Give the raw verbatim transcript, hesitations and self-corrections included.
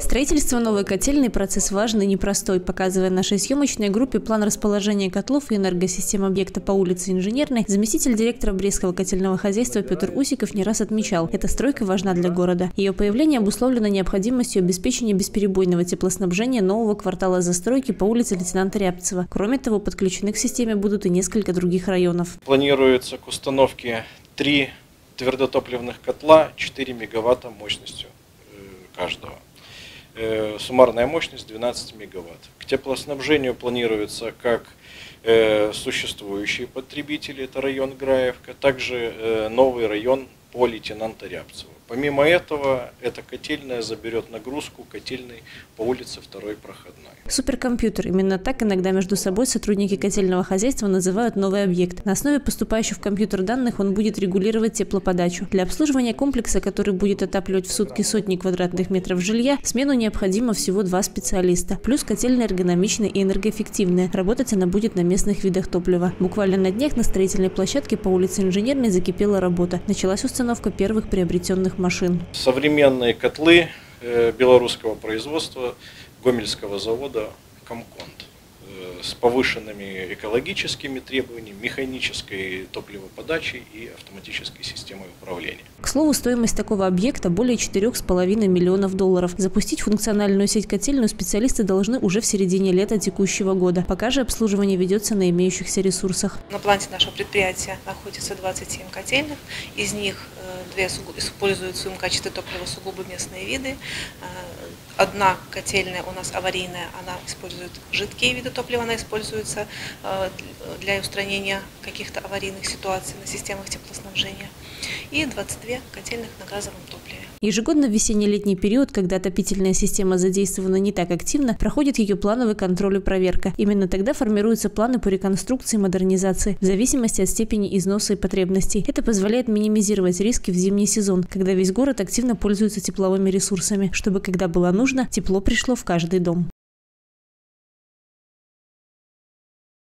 Строительство новой котельной – процесс важный и непростой. Показывая нашей съемочной группе план расположения котлов и энергосистем объекта по улице Инженерной, заместитель директора Брестского котельного хозяйства Петр Усиков не раз отмечал – эта стройка важна для города. Ее появление обусловлено необходимостью обеспечения бесперебойного теплоснабжения нового квартала застройки по улице лейтенанта Рябцева. Кроме того, подключены к системе будут и несколько других районов. Планируется к установке три твердотопливных котла четыре мегаватта мощностью каждого. Суммарная мощность двенадцать мегаватт. К теплоснабжению планируется как существующие потребители, это район Граевка, также новый район по лейтенанта Рябцева. Помимо этого, эта котельная заберет нагрузку котельной по улице второй проходной. Суперкомпьютер. Именно так иногда между собой сотрудники котельного хозяйства называют новый объект. На основе поступающих в компьютер данных он будет регулировать теплоподачу. Для обслуживания комплекса, который будет отапливать в сутки сотни квадратных метров жилья, в смену необходимо всего два специалиста. Плюс котельная эргономичная и энергоэффективная. Работать она будет на местных видах топлива. Буквально на днях на строительной площадке по улице Инженерной закипела работа. Началась установка первых приобретенных машин. Современные котлы белорусского производства Гомельского завода «Комконд» с повышенными экологическими требованиями, механической топливоподачей и автоматической системой управления. К слову, стоимость такого объекта более четырёх с половиной миллионов долларов. Запустить функциональную сеть котельную специалисты должны уже в середине лета текущего года. Пока же обслуживание ведется на имеющихся ресурсах. На планете нашего предприятия находится двадцать семь котельных. Из них две используются в качестве топлива сугубо местные виды. Одна котельная у нас аварийная, она использует жидкие виды топлива, она используется для устранения каких-то аварийных ситуаций на системах теплоснабжения. И двадцать две котельных на газовом топливе. Ежегодно в весенне-летний период, когда отопительная система задействована не так активно, проходит ее плановый контроль и проверка. Именно тогда формируются планы по реконструкции и модернизации в зависимости от степени износа и потребностей. Это позволяет минимизировать риски в зимний сезон, когда весь город активно пользуется тепловыми ресурсами, чтобы, когда было нужно, тепло пришло в каждый дом.